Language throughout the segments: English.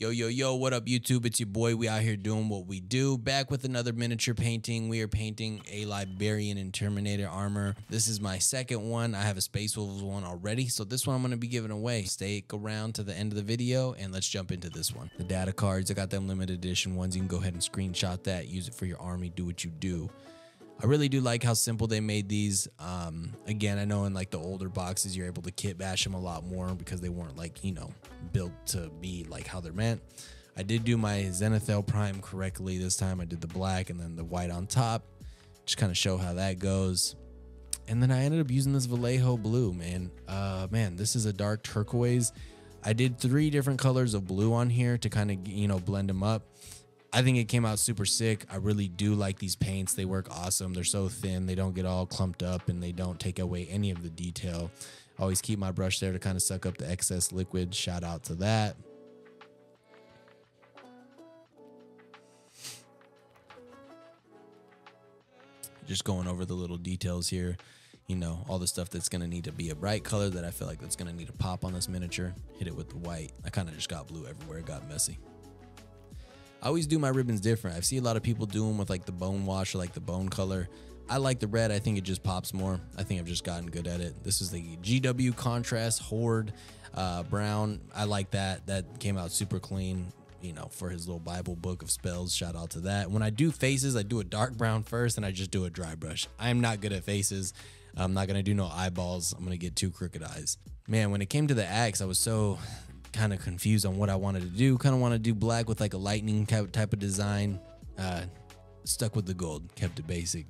Yo, yo, yo, what up, YouTube? It's your boy. We out here doing what we do. Back with another miniature painting. We are painting a Librarian in Terminator armor. This is my second one. I have a Space Wolves one already, so this one I'm going to be giving away. Stay around to the end of the video, and let's jump into this one. The data cards, I got them limited edition ones. You can go ahead and screenshot that. Use it for your army. Do what you do. I really do like how simple they made these. Again, I know in like the older boxes, you're able to kit bash them a lot more because they weren't like, you know, built to be like how they're meant. I did do my Zenithal Prime correctly this time. I did the black and then the white on top. Just kind of show how that goes. And then I ended up using this Vallejo blue, man. This is a dark turquoise. I did three different colors of blue on here to kind of, you know, blend them up. I think it came out super sick. I really do like these paints. They work awesome. They're so thin. They don't get all clumped up and they don't take away any of the detail. I always keep my brush there to kind of suck up the excess liquid. Shout out to that. Just going over the little details here. You know, all the stuff that's going to need to be a bright color that I feel like that's going to need to pop on this miniature. Hit it with the white. I kind of just got blue everywhere. It got messy. I always do my ribbons different. I see a lot of people do them with like the bone wash or like the bone color. I like the red. I think it just pops more. I think I've just gotten good at it. This is the GW Contrast Horde brown. I like that. That came out super clean, you know, for his little Bible book of spells. Shout out to that. When I do faces, I do a dark brown first and I just do a dry brush. I am not good at faces. I'm not going to do no eyeballs. I'm going to get two crooked eyes. Man, when it came to the axe, I was so kind of confused on what I wanted to do. Kind of want to do black with like a lightning type of design. Stuck with the gold, kept it basic.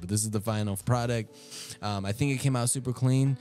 But this is the final product. I think it came out super clean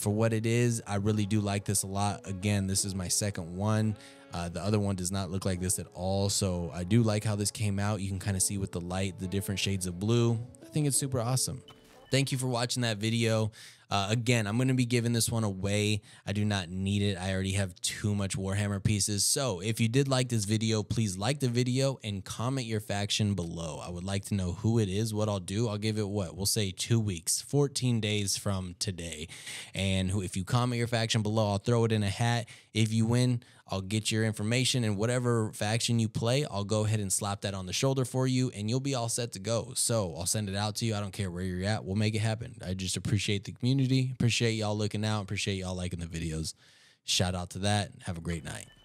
for what it is. I really do like this a lot. Again, this is my second one. The other one does not look like this at all. So I do like how this came out. You can kind of see with the light, the different shades of blue. I think it's super awesome. Thank you for watching that video. Again, I'm going to be giving this one away. I do not need it. I already have too much Warhammer pieces. So if you did like this video, please like the video and comment your faction below. I would like to know who it is, what I'll do. I'll give it what? We'll say 2 weeks, 14 days from today. And if you comment your faction below, I'll throw it in a hat. If you win, I'll get your information and whatever faction you play, I'll go ahead and slap that on the shoulder for you and you'll be all set to go. So I'll send it out to you. I don't care where you're at. We'll make it happen. I just appreciate the community. Appreciate y'all looking out. Appreciate y'all liking the videos. Shout out to that. Have a great night.